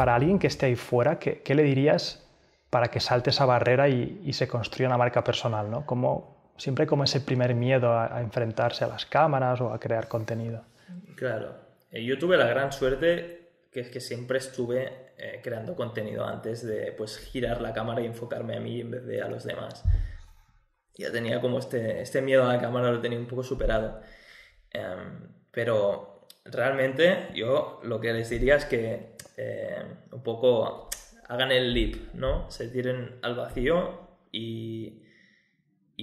para alguien que esté ahí fuera, ¿qué le dirías para que salte esa barrera y se construya una marca personal, ¿no? Siempre como ese primer miedo a enfrentarse a las cámaras o a crear contenido. Claro. Yo tuve la gran suerte que es que siempre estuve creando contenido antes de girar la cámara y enfocarme a mí en vez de a los demás. Ya tenía como este miedo a la cámara, lo tenía un poco superado. Pero realmente yo lo que les diría es que un poco hagan el leap, ¿no? Se tiren al vacío y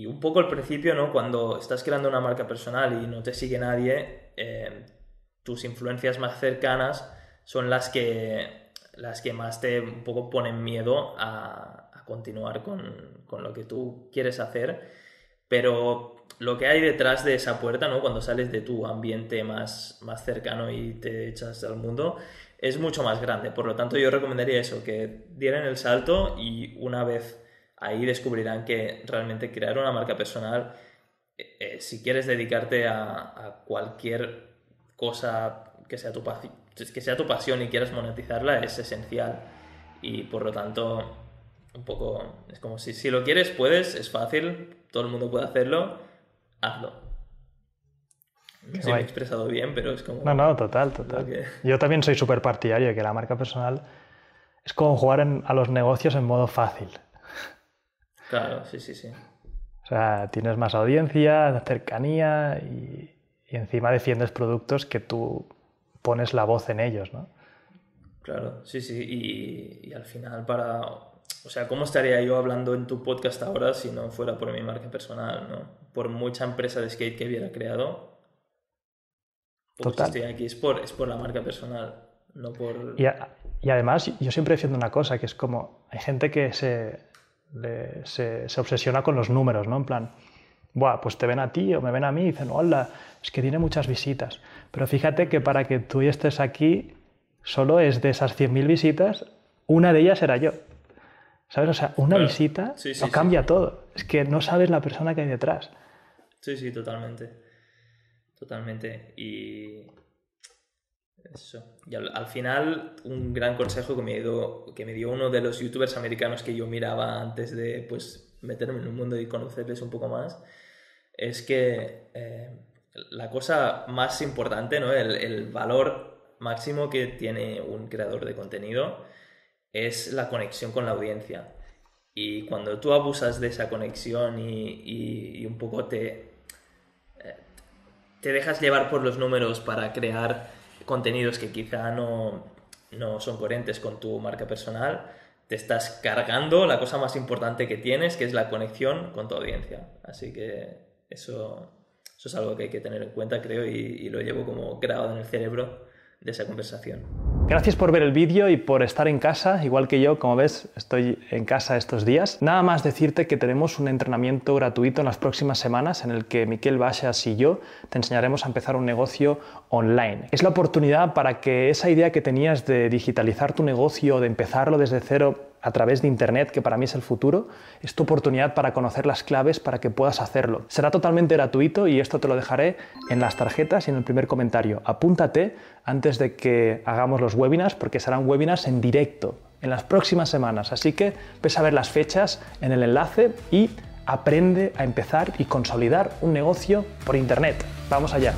un poco al principio, ¿no? Cuando estás creando una marca personal y no te sigue nadie, tus influencias más cercanas son las que más te un poco ponen miedo a continuar con lo que tú quieres hacer. Pero lo que hay detrás de esa puerta, ¿no? Cuando sales de tu ambiente más cercano y te echas al mundo, es mucho más grande. Por lo tanto, yo recomendaría eso, que dieran el salto y una vez ahí descubrirán que realmente crear una marca personal, si quieres dedicarte a cualquier cosa que sea tu pasión y quieras monetizarla, es esencial. Y por lo tanto, un poco es como si lo quieres, puedes, es fácil, todo el mundo puede hacerlo, hazlo. No sé si me he expresado bien, pero es como... No, total. Que... Yo también soy súper partidario de que la marca personal es como jugar a los negocios en modo fácil. Claro, sí. O sea, tienes más audiencia, cercanía y encima defiendes productos que tú pones la voz en ellos, ¿no? Claro, sí. Y al final para... O sea, ¿cómo estaría yo hablando en tu podcast ahora si no fuera por mi marca personal, ¿no? Por mucha empresa de skate que hubiera creado. Total. Estoy aquí es por la marca personal, no por... Y además, yo siempre defiendo una cosa, que es como... Hay gente que se obsesiona con los números, ¿no? En plan, buah, pues te ven a ti o me ven a mí y dicen, hola, es que tiene muchas visitas. Pero fíjate que para que tú estés aquí, solo es de esas 100.000 visitas, una de ellas era yo. ¿Sabes? O sea, una visita lo cambia todo. Es que no sabes la persona que hay detrás. Sí, totalmente. Y eso. Y al final, un gran consejo que me dio uno de los youtubers americanos que yo miraba antes de meterme en el mundo y conocerles un poco más, es que la cosa más importante, ¿no? El valor máximo que tiene un creador de contenido es la conexión con la audiencia. Y cuando tú abusas de esa conexión y un poco te dejas llevar por los números para crear contenidos que quizá no son coherentes con tu marca personal, te estás cargando la cosa más importante que tienes, que es la conexión con tu audiencia. Así que eso es algo que hay que tener en cuenta, creo, y lo llevo como grabado en el cerebro de esa conversación. Gracias por ver el vídeo y por estar en casa, igual que yo, como ves, estoy en casa estos días. Nada más decirte que tenemos un entrenamiento gratuito en las próximas semanas en el que Miquel Bachas y yo te enseñaremos a empezar un negocio online. Es la oportunidad para que esa idea que tenías de digitalizar tu negocio, de empezarlo desde cero a través de Internet, que para mí es el futuro, es tu oportunidad para conocer las claves para que puedas hacerlo. Será totalmente gratuito y esto te lo dejaré en las tarjetas y en el primer comentario. Apúntate antes de que hagamos los webinars, porque serán webinars en directo en las próximas semanas. Así que ves a ver las fechas en el enlace y aprende a empezar y consolidar un negocio por Internet. ¡Vamos allá!